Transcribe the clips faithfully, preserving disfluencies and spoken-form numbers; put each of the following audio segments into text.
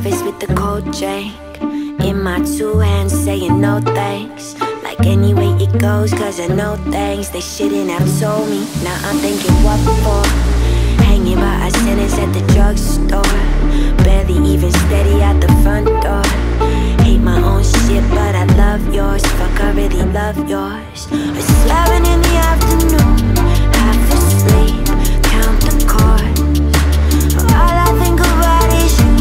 nervous with the cold drink in my two hands, saying no thanks. Like any way it goes, cause I know things they shouldn't have told me. Now I'm thinking what for? Hanging by a sentence at the drugstore, barely even steady at the front door. Hate my own shit but I love yours. Fuck, I really love yours. It's eleven in the afternoon, half asleep, count the chords. All I think about is you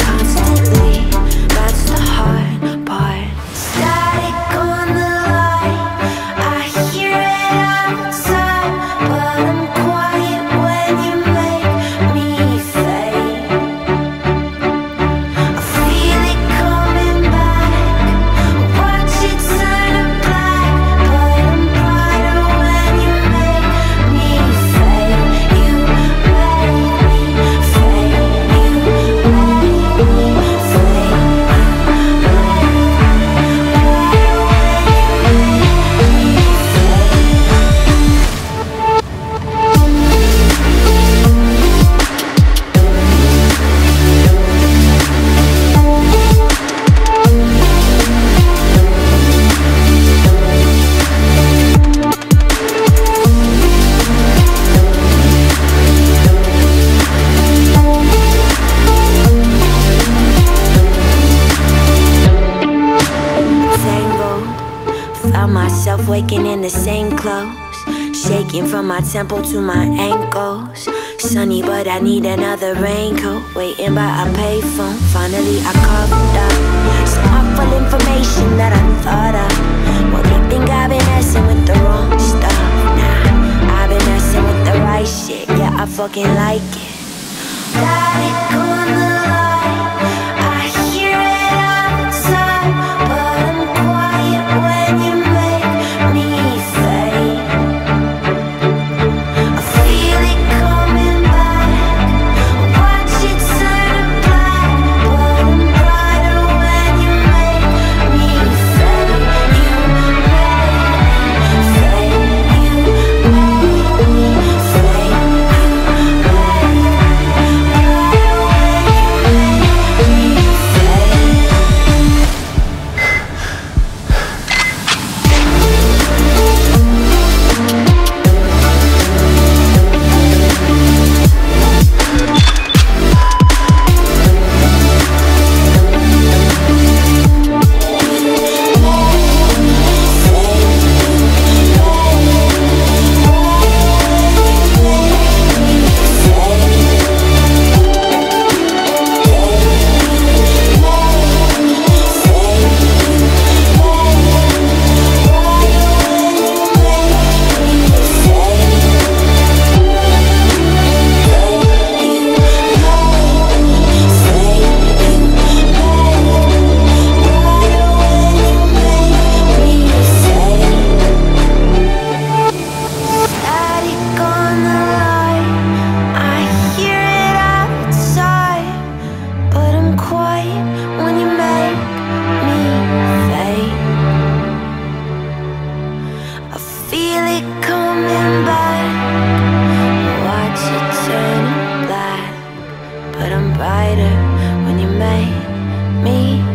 constantly. That's the hard part. Static on the line, I hear it all the time, but I'm quiet when you make me fade. I feel it coming back, watch it turn to black, but I'm brighter when you make me fade. You made me fade. You made me myself waking in the same clothes, shaking from my temple to my ankles. Sunny but I need another raincoat, waiting by a payphone. Finally I coughed up some awful information that I thought of. Well, they think I've been messing with the wrong stuff. Nah, I've been messing with the right shit. Yeah, I fucking like it. Got it on the line, I hear it all the time, but I'm quiet when you when you make me